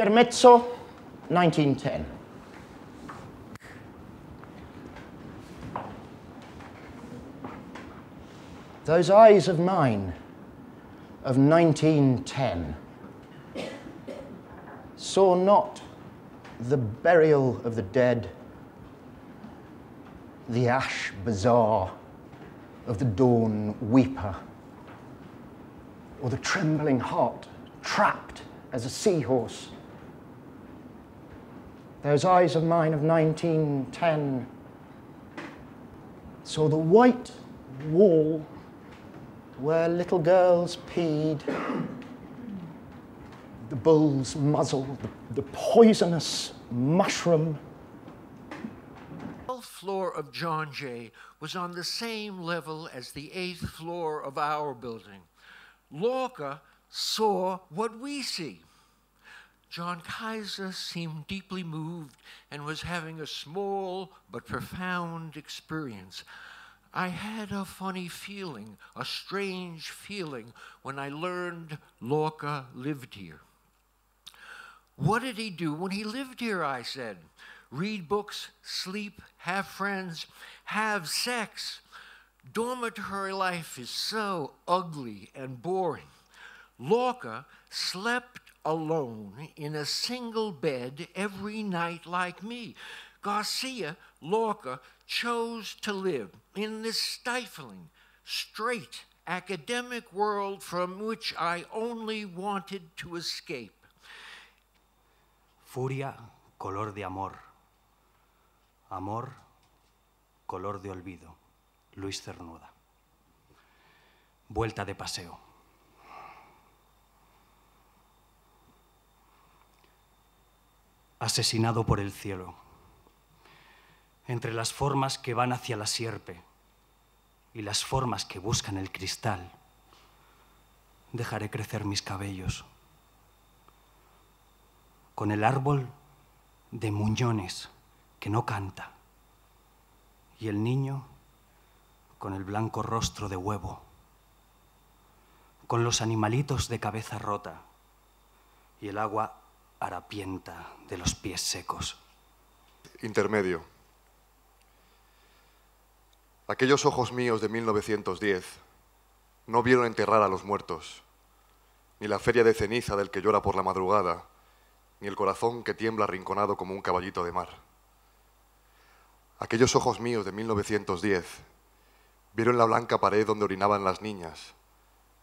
Intermezzo, 1910. Those eyes of mine, of 1910, saw not the burial of the dead, the ash bazaar of the dawn weeper, or the trembling heart trapped as a seahorse. Those eyes of mine of 1910 saw the white wall where little girls peed, the bull's muzzle, the poisonous mushroom. The 12th floor of John Jay was on the same level as the 8th floor of our building. Lorca saw what we see. John Kaiser seemed deeply moved and was having a small but profound experience. I had a funny feeling, a strange feeling, when I learned Lorca lived here. What did he do when he lived here, I said. Read books, sleep, have friends, have sex. Dormitory life is so ugly and boring. Lorca slept alone in a single bed every night like me. Garcia Lorca chose to live in this stifling, straight academic world from which I only wanted to escape. Furia, color de amor. Amor, color de olvido. Luis Cernuda. Vuelta de paseo. Asesinado por el cielo. Entre las formas que van hacia la sierpe y las formas que buscan el cristal, dejaré crecer mis cabellos. Con el árbol de muñones que no canta y el niño con el blanco rostro de huevo, con los animalitos de cabeza rota y el agua harapienta de los pies secos. Intermedio. Aquellos ojos míos de 1910 no vieron enterrar a los muertos, ni la feria de ceniza del que llora por la madrugada, ni el corazón que tiembla arrinconado como un caballito de mar. Aquellos ojos míos de 1910 vieron la blanca pared donde orinaban las niñas,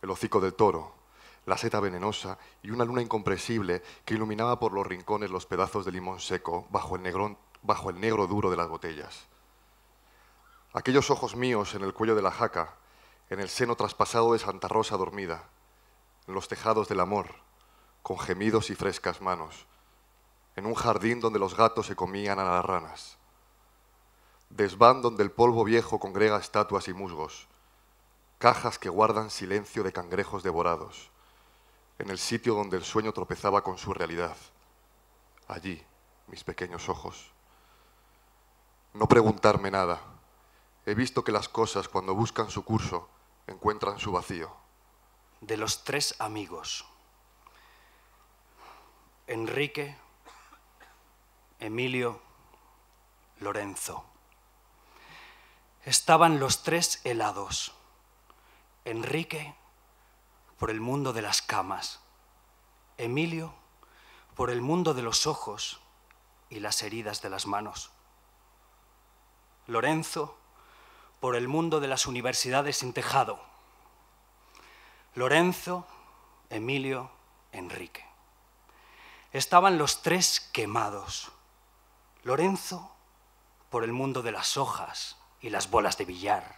el hocico del toro, la seta venenosa y una luna incompresible que iluminaba por los rincones los pedazos de limón seco bajo el negro duro de las botellas. Aquellos ojos míos en el cuello de la jaca, en el seno traspasado de Santa Rosa dormida, en los tejados del amor, con gemidos y frescas manos, en un jardín donde los gatos se comían a las ranas. Desván donde el polvo viejo congrega estatuas y musgos, cajas que guardan silencio de cangrejos devorados, en el sitio donde el sueño tropezaba con su realidad. Allí, mis pequeños ojos. No preguntarme nada. He visto que las cosas, cuando buscan su curso, encuentran su vacío. De los tres amigos. Enrique, Emilio, Lorenzo. Estaban los tres helados. Enrique, por el mundo de las camas. Emilio, por el mundo de los ojos y las heridas de las manos. Lorenzo, por el mundo de las universidades sin tejado. Lorenzo, Emilio, Enrique. Estaban los tres quemados. Lorenzo, por el mundo de las hojas y las bolas de billar.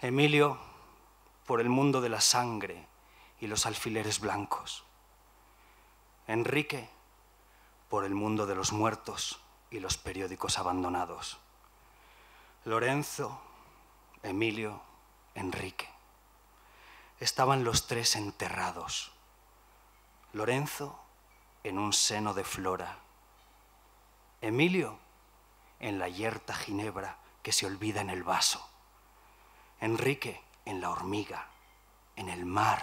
Emilio, por el mundo de la sangre y los alfileres blancos. Enrique, por el mundo de los muertos y los periódicos abandonados. Lorenzo, Emilio, Enrique. Estaban los tres enterrados. Lorenzo, en un seno de flora. Emilio, en la yerta ginebra que se olvida en el vaso. Enrique, en la hormiga, en el mar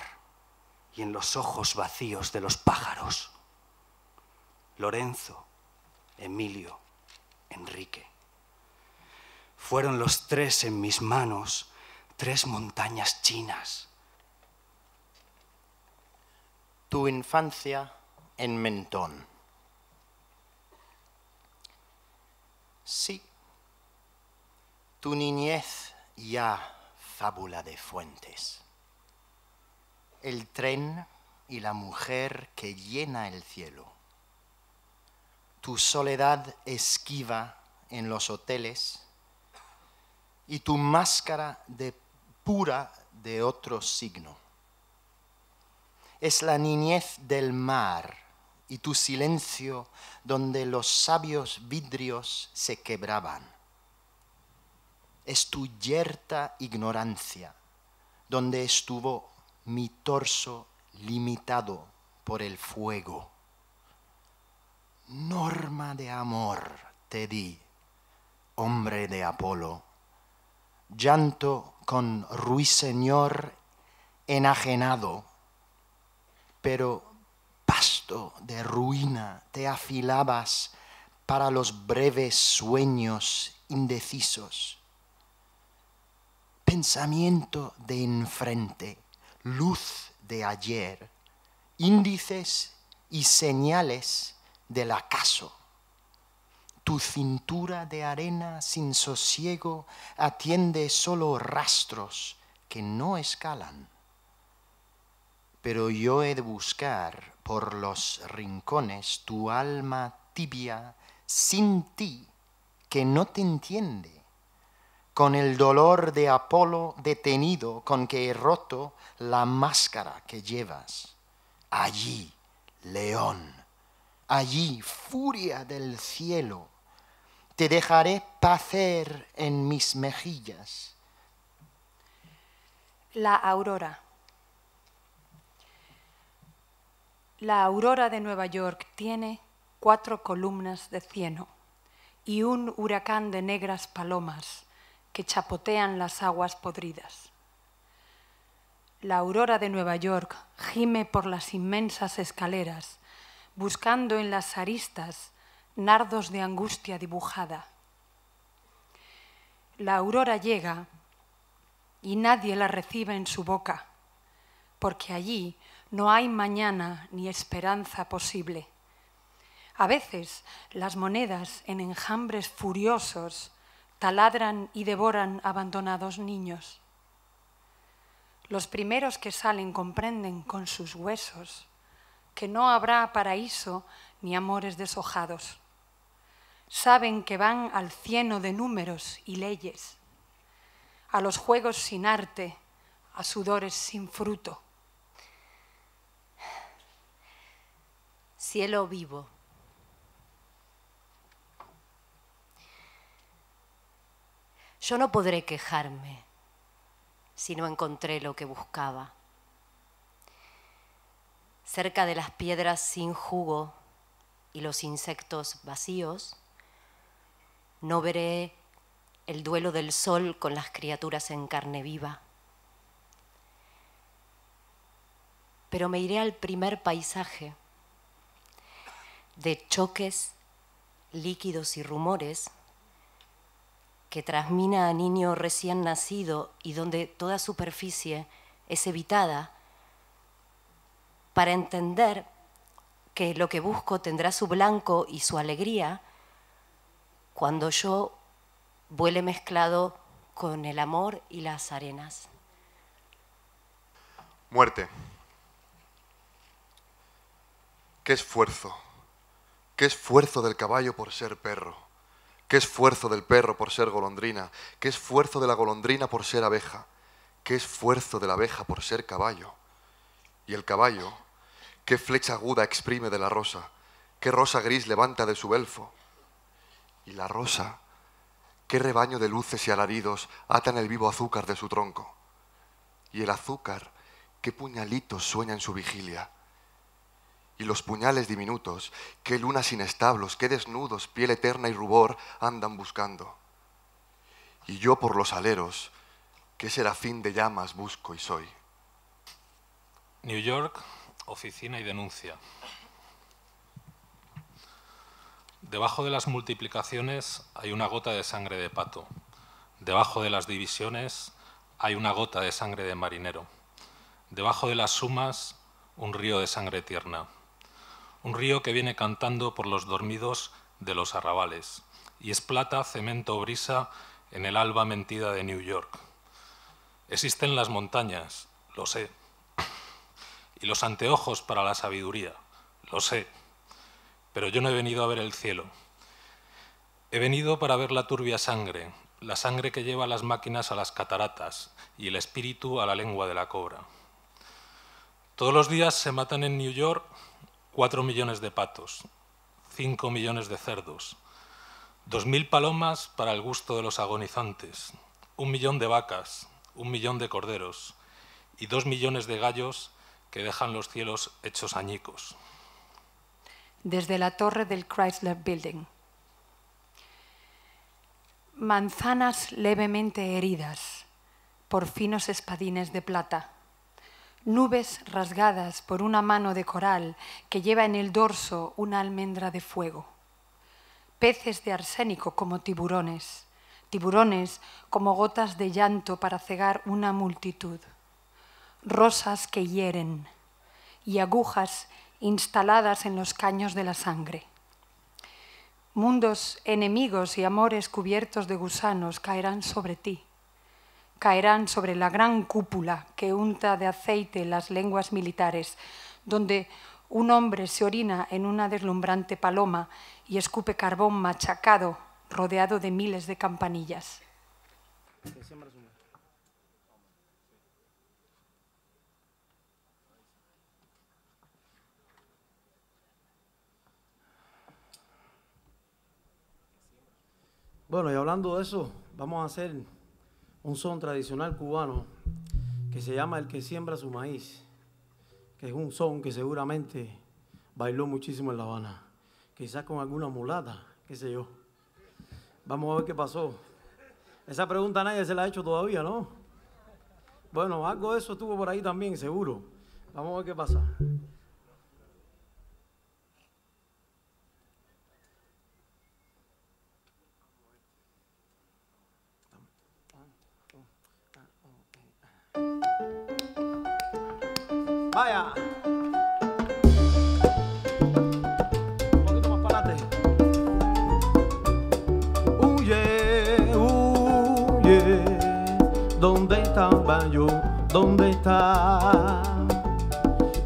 y en los ojos vacíos de los pájaros. Lorenzo, Emilio, Enrique. Fueron los tres en mis manos, tres montañas chinas. Tu infancia en Mentón. Sí, tu niñez ya fábula de fuentes. El tren y la mujer que llena el cielo. Tu soledad esquiva en los hoteles y tu máscara de pura de otro signo. Es la niñez del mar y tu silencio donde los sabios vidrios se quebraban. Es tu yerta ignorancia donde estuvo mi torso limitado por el fuego. Norma de amor te di, hombre de Apolo, llanto con ruiseñor enajenado, pero pasto de ruina te afilabas para los breves sueños indecisos. Pensamiento de enfrente, luz de ayer, índices y señales del acaso. Tu cintura de arena sin sosiego atiende solo rastros que no escalan. Pero yo he de buscar por los rincones tu alma tibia sin ti que no te entiende, con el dolor de Apolo detenido con que he roto la máscara que llevas. Allí, león, allí, furia del cielo, te dejaré pacer en mis mejillas. La aurora. La aurora de Nueva York tiene 4 columnas de cieno y un huracán de negras palomas que chapotean las aguas podridas. La aurora de Nueva York gime por las inmensas escaleras, buscando en las aristas nardos de angustia dibujada. La aurora llega y nadie la recibe en su boca, porque allí no hay mañana ni esperanza posible. A veces las monedas en enjambres furiosos taladran y devoran abandonados niños. Los primeros que salen comprenden con sus huesos que no habrá paraíso ni amores deshojados. Saben que van al cieno de números y leyes, a los juegos sin arte, a sudores sin fruto. Cielo vivo. Yo no podré quejarme si no encontré lo que buscaba. Cerca de las piedras sin jugo y los insectos vacíos, no veré el duelo del sol con las criaturas en carne viva. Pero me iré al primer paisaje de choques, líquidos y rumores que trasmina a niño recién nacido y donde toda superficie es evitada, para entender que lo que busco tendrá su blanco y su alegría cuando yo vuele mezclado con el amor y las arenas. Muerte. Qué esfuerzo del caballo por ser perro, qué esfuerzo del perro por ser golondrina, qué esfuerzo de la golondrina por ser abeja, qué esfuerzo de la abeja por ser caballo. Y el caballo, qué flecha aguda exprime de la rosa, qué rosa gris levanta de su belfo. Y la rosa, qué rebaño de luces y alaridos atan el vivo azúcar de su tronco. Y el azúcar, qué puñalitos sueña en su vigilia. Y los puñales diminutos, qué lunas inestables, qué desnudos, piel eterna y rubor andan buscando. Y yo por los aleros, qué serafín de llamas busco y soy. New York, oficina y denuncia. Debajo de las multiplicaciones hay una gota de sangre de pato. Debajo de las divisiones hay una gota de sangre de marinero. Debajo de las sumas, un río de sangre tierna. Un río que viene cantando por los dormidos de los arrabales. Y es plata, cemento, brisa en el alba mentida de New York. Existen las montañas, lo sé. Y los anteojos para la sabiduría, lo sé. Pero yo no he venido a ver el cielo. He venido para ver la turbia sangre, la sangre que lleva las máquinas a las cataratas y el espíritu a la lengua de la cobra. Todos los días se matan en New York 4 millones de patos, 5 millones de cerdos, 2.000 palomas para el gusto de los agonizantes, 1 millón de vacas, 1 millón de corderos y 2 millones de gallos que dejan los cielos hechos añicos. Desde la torre del Chrysler Building. Manzanas levemente heridas por finos espadines de plata. Nubes rasgadas por una mano de coral que lleva en el dorso una almendra de fuego. Peces de arsénico como tiburones. Tiburones como gotas de llanto para cegar una multitud. Rosas que hieren y agujas instaladas en los caños de la sangre. Mundos enemigos y amores cubiertos de gusanos caerán sobre ti. Caerán sobre la gran cúpula que unta de aceite las lenguas militares, donde un hombre se orina en una deslumbrante paloma y escupe carbón machacado, rodeado de miles de campanillas. Bueno, y hablando de eso, vamos a hacer un son tradicional cubano que se llama El que siembra su maíz, que es un son que seguramente bailó muchísimo en La Habana, quizás con alguna mulata, qué sé yo. Vamos a ver qué pasó. Esa pregunta nadie se la ha hecho todavía, ¿no? Bueno, algo de eso estuvo por ahí también, seguro. Vamos a ver qué pasa. Vaya. Un poquito más para adelante. Huye, huye. ¿Dónde estaba yo? ¿Dónde está?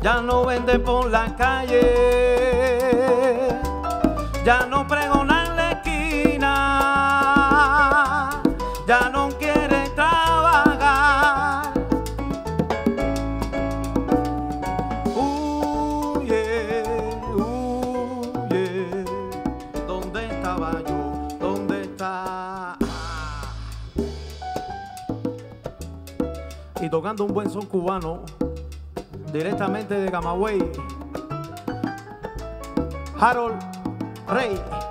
Ya no vende por la calle. Ya no pregona en la esquina. Ya no quiere trabajar. Tocando un buen son cubano, directamente de Camagüey, Harold Rey.